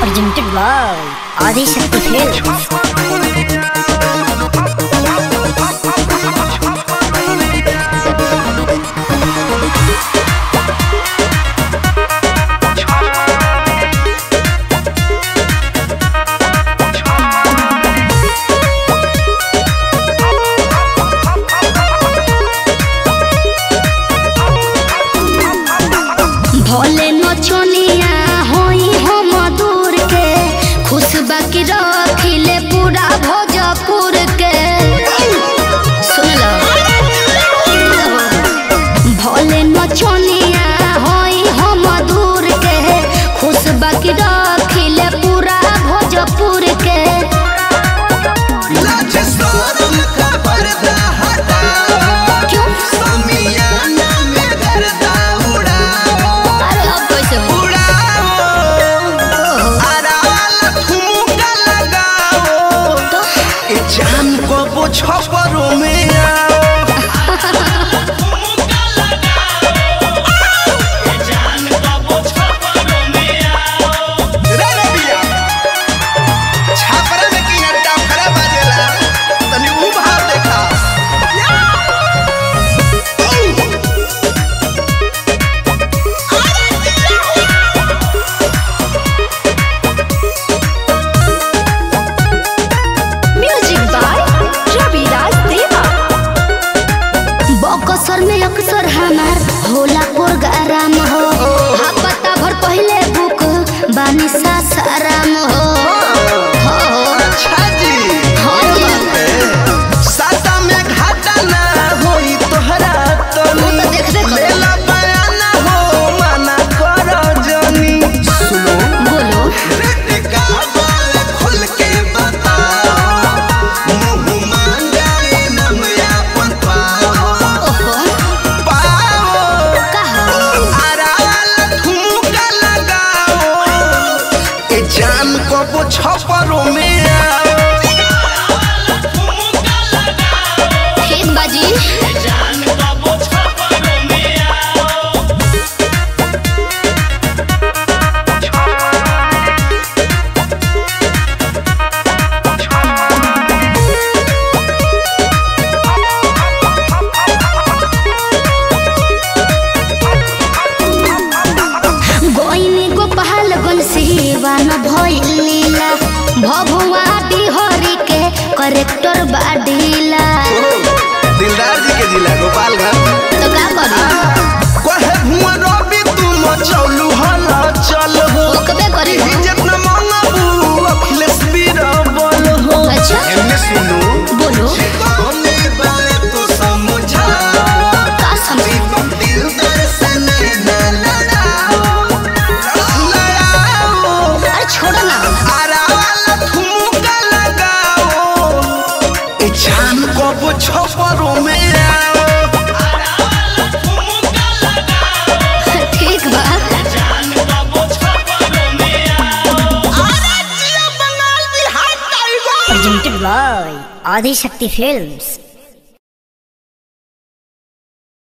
Presented by Aadishakti Films. भोले न चोनिया होई हो मधुर के खुश बाकी रखिले पूरा भोजपुर के सुन लो। भोले न चोनिया होई हो मधुर के खुश बाकी रखिले पूरा भोजपुर के छपरों में कसर में अक्सर हमार होला प्रोग्राम हो हफ्ता भर पहले बुक बानी सास आराम हो। अच्छा जी साता में घाटा ना होई तोहरा तो देख देख लेला बयाना हो माना करो जनी सुनो बोलो का बाल खुल के बताओ मुंह मान जाए नम अपन पाओ छपरों में भभुआ बिहारी के करेक्टर बाडीला दिलदार जी के जिला गोपाल घर तो का करी कहे भुआ रवि तुम चलू हला चल हो ओकबे करी इज्जत न मांगबू अखिलेश वीर बोल हो। अच्छा एने सुनो बोलो कोने बारे तो समझा का समझी तुम दिलदार से नहीं ना लड़ाओ लड़ाओ अरे छोड़ो ना छपरों में ठीक बात प्रेजेंटेड बाय आदिशक्ति फिल्म्स।